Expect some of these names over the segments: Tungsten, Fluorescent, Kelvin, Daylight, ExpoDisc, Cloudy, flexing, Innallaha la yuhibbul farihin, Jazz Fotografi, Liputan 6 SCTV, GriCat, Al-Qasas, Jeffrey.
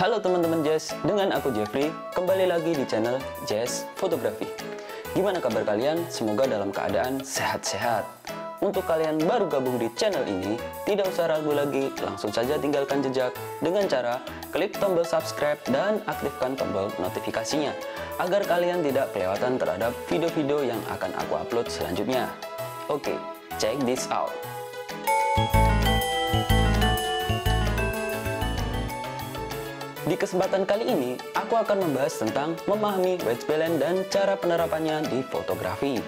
Halo teman-teman Jazz, dengan aku Jeffrey, kembali lagi di channel Jazz Fotografi. Gimana kabar kalian? Semoga dalam keadaan sehat-sehat. Untuk kalian baru gabung di channel ini, tidak usah ragu lagi, langsung saja tinggalkan jejak dengan cara klik tombol subscribe dan aktifkan tombol notifikasinya, agar kalian tidak kelewatan terhadap video-video yang akan aku upload selanjutnya. Oke, check this out. Di kesempatan kali ini, aku akan membahas tentang memahami wedge balance dan cara penerapannya di fotografi.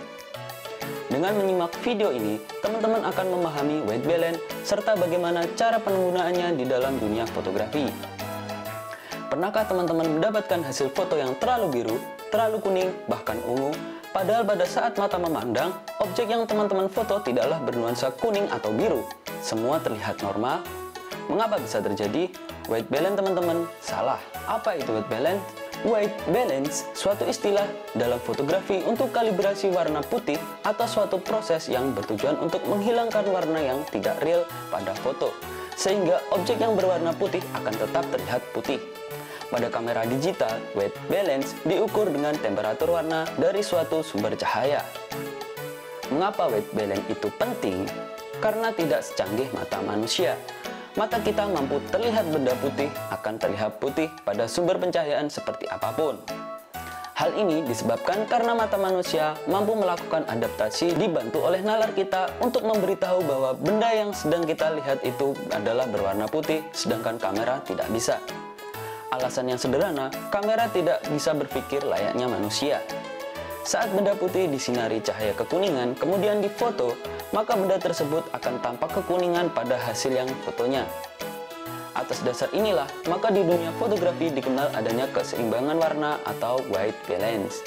Dengan menyimak video ini, teman-teman akan memahami wedge balance serta bagaimana cara penggunaannya di dalam dunia fotografi. Pernahkah teman-teman mendapatkan hasil foto yang terlalu biru, terlalu kuning, bahkan ungu, padahal pada saat mata memandang, objek yang teman-teman foto tidaklah bernuansa kuning atau biru? Semua terlihat normal. Mengapa bisa terjadi? White balance, teman-teman, salah. Apa itu white balance? White balance, suatu istilah dalam fotografi untuk kalibrasi warna putih atau suatu proses yang bertujuan untuk menghilangkan warna yang tidak real pada foto, sehingga objek yang berwarna putih akan tetap terlihat putih. Pada kamera digital, white balance diukur dengan temperatur warna dari suatu sumber cahaya. Mengapa white balance itu penting? Karena tidak secanggih mata manusia. Mata kita mampu terlihat benda putih akan terlihat putih pada sumber pencahayaan seperti apapun. Hal ini disebabkan karena mata manusia mampu melakukan adaptasi dibantu oleh nalar kita untuk memberitahu bahwa benda yang sedang kita lihat itu adalah berwarna putih, sedangkan kamera tidak bisa. Alasan yang sederhana, kamera tidak bisa berpikir layaknya manusia. Saat benda putih disinari cahaya kekuningan, kemudian difoto, maka benda tersebut akan tampak kekuningan pada hasil yang fotonya. Atas dasar inilah, maka di dunia fotografi dikenal adanya keseimbangan warna atau white balance.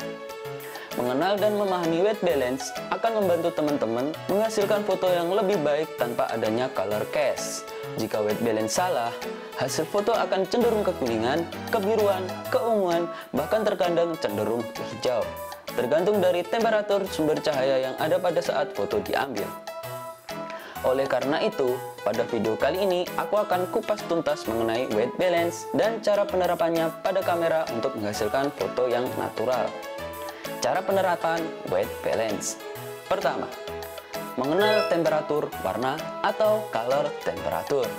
Mengenal dan memahami white balance akan membantu teman-teman menghasilkan foto yang lebih baik tanpa adanya color cast. Jika white balance salah, hasil foto akan cenderung kekuningan, kebiruan, keunguan, bahkan terkadang cenderung ke hijau, tergantung dari temperatur sumber cahaya yang ada pada saat foto diambil. Oleh karena itu, pada video kali ini aku akan kupas tuntas mengenai white balance dan cara penerapannya pada kamera untuk menghasilkan foto yang natural. Cara penerapan white balance. Pertama, mengenal temperatur warna atau color temperature.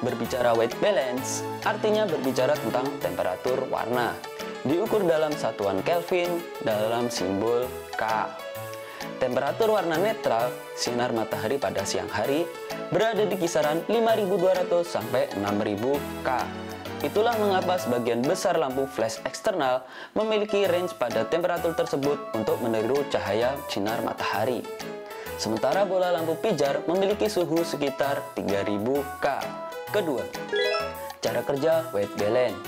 Berbicara white balance, artinya berbicara tentang temperatur warna. Diukur dalam satuan Kelvin dalam simbol K. Temperatur warna netral sinar matahari pada siang hari berada di kisaran 5200 sampai 6000 K. Itulah mengapa sebagian besar lampu flash eksternal memiliki range pada temperatur tersebut untuk meniru cahaya sinar matahari. Sementara bola lampu pijar memiliki suhu sekitar 3000 K. Kedua, cara kerja white balance.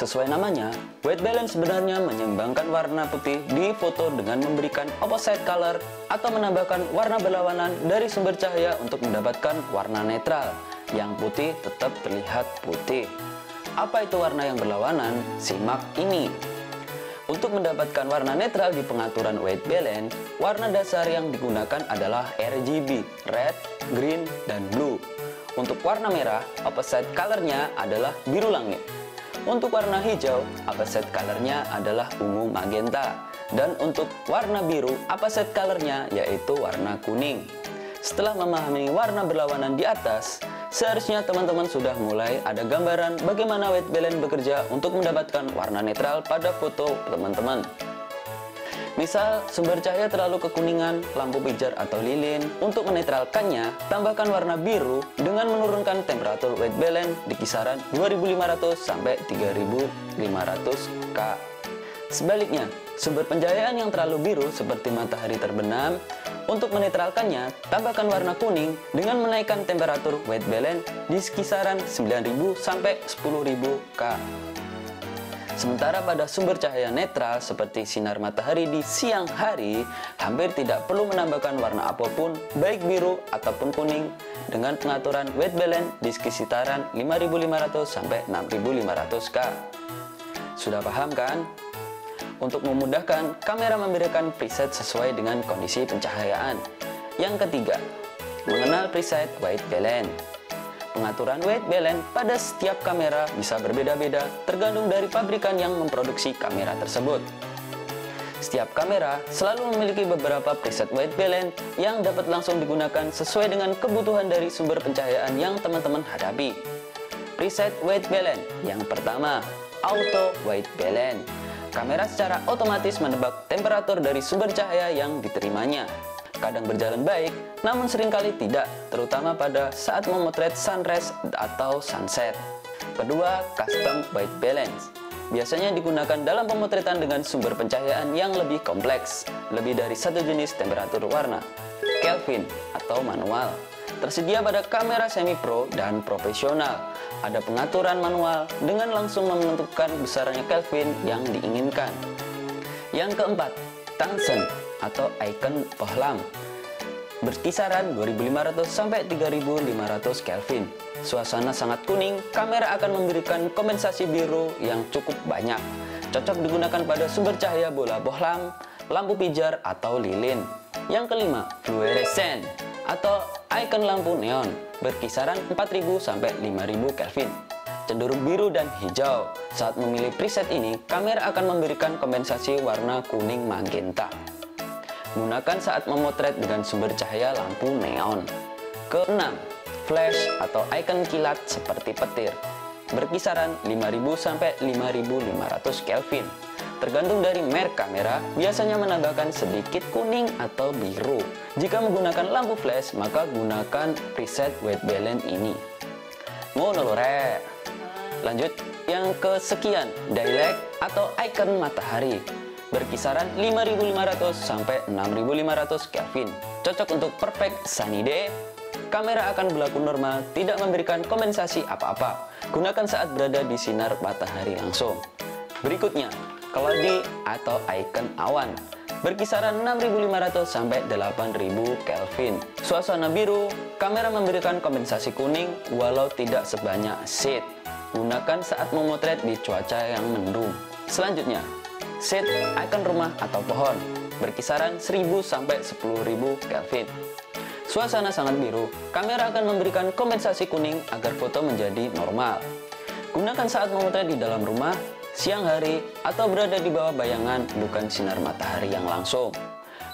Sesuai namanya, white balance sebenarnya menyeimbangkan warna putih di foto dengan memberikan opposite color atau menambahkan warna berlawanan dari sumber cahaya untuk mendapatkan warna netral. Yang putih tetap terlihat putih. Apa itu warna yang berlawanan? Simak ini. Untuk mendapatkan warna netral di pengaturan white balance, warna dasar yang digunakan adalah RGB, red, green, dan blue. Untuk warna merah, opposite color-nya adalah biru langit. Untuk warna hijau, opposite color-nya adalah ungu magenta. Dan untuk warna biru, opposite color-nya yaitu warna kuning. Setelah memahami warna berlawanan di atas, seharusnya teman-teman sudah mulai ada gambaran bagaimana white balance bekerja untuk mendapatkan warna netral pada foto teman-teman. Misal, sumber cahaya terlalu kekuningan, lampu pijar atau lilin. Untuk menetralkannya, tambahkan warna biru dengan menurunkan temperatur white balance di kisaran 2500 sampai 3500 K. Sebaliknya, sumber pencahayaan yang terlalu biru seperti matahari terbenam, untuk menetralkannya, tambahkan warna kuning dengan menaikkan temperatur white balance di kisaran 9000 sampai 10000 K. Sementara pada sumber cahaya netral seperti sinar matahari di siang hari, hampir tidak perlu menambahkan warna apapun, baik biru ataupun kuning, dengan pengaturan white balance di sekitaran 5500 sampai 6500 K. Sudah paham kan? Untuk memudahkan, kamera memberikan preset sesuai dengan kondisi pencahayaan. Yang ketiga, mengenal preset white balance. Pengaturan white balance pada setiap kamera bisa berbeda-beda tergantung dari pabrikan yang memproduksi kamera tersebut. Setiap kamera selalu memiliki beberapa preset white balance yang dapat langsung digunakan sesuai dengan kebutuhan dari sumber pencahayaan yang teman-teman hadapi. Preset white balance yang pertama, auto white balance. Kamera secara otomatis menebak temperatur dari sumber cahaya yang diterimanya. Kadang berjalan baik, namun seringkali tidak, terutama pada saat memotret sunrise atau sunset. Kedua, custom white balance. Biasanya digunakan dalam pemotretan dengan sumber pencahayaan yang lebih kompleks, lebih dari satu jenis temperatur warna, Kelvin atau manual. Tersedia pada kamera semi-pro dan profesional. Ada pengaturan manual dengan langsung menentukan besarnya Kelvin yang diinginkan. Yang keempat, Tungsten atau icon bohlam. Berkisaran 2.500 sampai 3.500 Kelvin. Suasana sangat kuning, kamera akan memberikan kompensasi biru yang cukup banyak. Cocok digunakan pada sumber cahaya bola bohlam, lampu pijar, atau lilin. Yang kelima, Fluorescent atau icon lampu neon. Berkisaran 4.000 sampai 5.000 Kelvin. Cenderung biru dan hijau. Saat memilih preset ini, kamera akan memberikan kompensasi warna kuning magenta. Gunakan saat memotret dengan sumber cahaya lampu neon. Keenam, flash atau icon kilat seperti petir. Berkisaran 5.000 sampai 5.500 Kelvin. Tergantung dari merek kamera, biasanya menambahkan sedikit kuning atau biru. Jika menggunakan lampu flash, maka gunakan preset white balance ini. Ngono lho rek. Lanjut, yang kesekian, Daylight atau icon matahari. Berkisaran 5.500 sampai 6.500 Kelvin. Cocok untuk perfect sunny day. Kamera akan berlaku normal, tidak memberikan kompensasi apa-apa. Gunakan saat berada di sinar matahari langsung. Berikutnya, Cloudy atau icon awan. Berkisaran 6.500 sampai 8.000 Kelvin. Suasana biru, kamera memberikan kompensasi kuning walau tidak sebanyak shade. Gunakan saat memotret di cuaca yang mendung. Selanjutnya, Shade icon rumah atau pohon. Berkisaran 1.000 sampai 10.000 Kelvin. Suasana sangat biru, kamera akan memberikan kompensasi kuning agar foto menjadi normal. Gunakan saat memotret di dalam rumah, siang hari, atau berada di bawah bayangan, bukan sinar matahari yang langsung.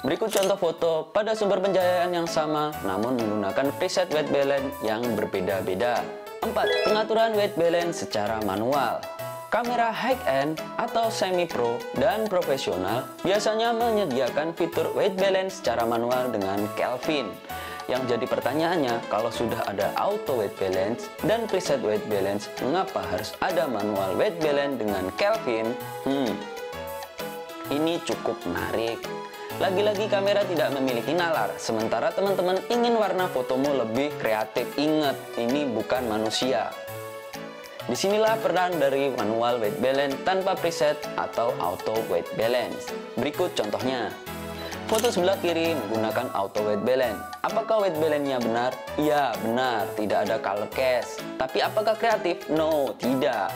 Berikut contoh foto pada sumber pencahayaan yang sama, namun menggunakan preset white balance yang berbeda-beda. 4. Pengaturan white balance secara manual. Kamera high-end atau semi-pro dan profesional biasanya menyediakan fitur white balance secara manual dengan Kelvin. Yang jadi pertanyaannya, kalau sudah ada auto white balance dan preset white balance, mengapa harus ada manual white balance dengan Kelvin? Ini cukup menarik. Lagi-lagi kamera tidak memiliki nalar, sementara teman-teman ingin warna fotomu lebih kreatif. Ingat, ini bukan manusia. Disinilah peran dari manual white balance tanpa preset atau auto white balance. Berikut contohnya. Foto sebelah kiri menggunakan auto white balance. Apakah white balance-nya benar? Ya, benar. Tidak ada color case. Tapi apakah kreatif? No, tidak.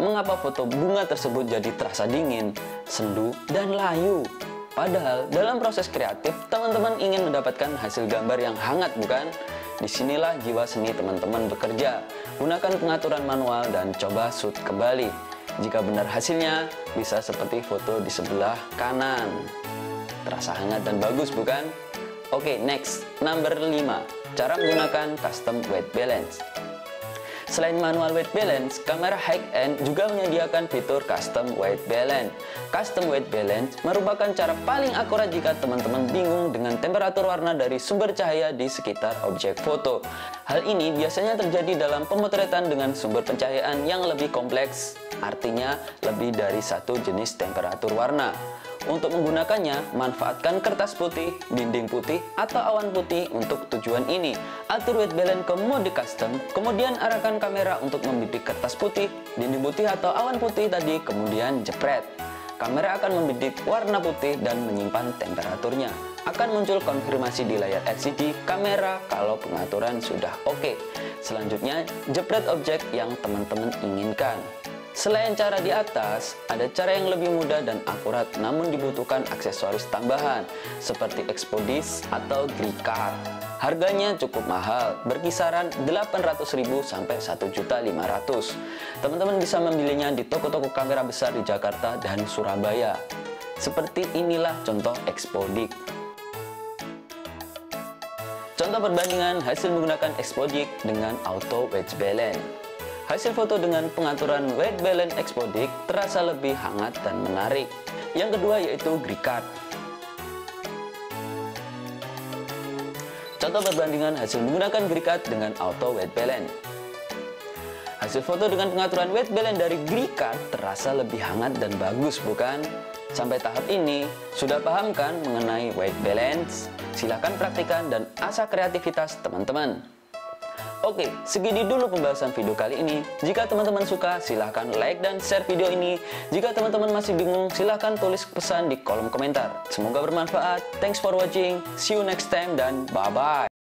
Mengapa foto bunga tersebut jadi terasa dingin, sendu, dan layu? Padahal dalam proses kreatif, teman-teman ingin mendapatkan hasil gambar yang hangat, bukan? Disinilah jiwa seni teman-teman bekerja. Gunakan pengaturan manual dan coba shoot kembali. Jika benar hasilnya, bisa seperti foto di sebelah kanan. Terasa hangat dan bagus, bukan? Oke, next. Number 5. Cara menggunakan custom white balance. Selain manual white balance, kamera high-end juga menyediakan fitur custom white balance. Custom white balance merupakan cara paling akurat jika teman-teman bingung dengan temperatur warna dari sumber cahaya di sekitar objek foto. Hal ini biasanya terjadi dalam pemotretan dengan sumber pencahayaan yang lebih kompleks, artinya lebih dari satu jenis temperatur warna. Untuk menggunakannya, manfaatkan kertas putih, dinding putih, atau awan putih untuk tujuan ini. Atur white balance ke mode custom, kemudian arahkan kamera untuk membidik kertas putih, dinding putih, atau awan putih tadi, kemudian jepret. Kamera akan membidik warna putih dan menyimpan temperaturnya. Akan muncul konfirmasi di layar LCD kamera kalau pengaturan sudah oke. Selanjutnya, jepret objek yang teman-teman inginkan. Selain cara di atas, ada cara yang lebih mudah dan akurat namun dibutuhkan aksesoris tambahan seperti ExpoDisc atau GriCat. Harganya cukup mahal, berkisaran 800.000 sampai 1.500.000. Teman-teman bisa membelinya di toko-toko kamera besar di Jakarta dan Surabaya. Seperti inilah contoh ExpoDisc. Contoh perbandingan hasil menggunakan ExpoDisc dengan auto wedge balance. Hasil foto dengan pengaturan wedge balance ExpoDisc terasa lebih hangat dan menarik. Yang kedua yaitu GriCat. Contoh perbandingan hasil menggunakan GriCat dengan auto wedge balance. Hasil foto dengan pengaturan wedge balance dari GriCat terasa lebih hangat dan bagus, bukan? Sampai tahap ini, sudah paham kan mengenai white balance? Silahkan praktikan dan asah kreativitas teman-teman. Oke, segini dulu pembahasan video kali ini. Jika teman-teman suka, silahkan like dan share video ini. Jika teman-teman masih bingung, silahkan tulis pesan di kolom komentar. Semoga bermanfaat. Thanks for watching. See you next time dan bye-bye.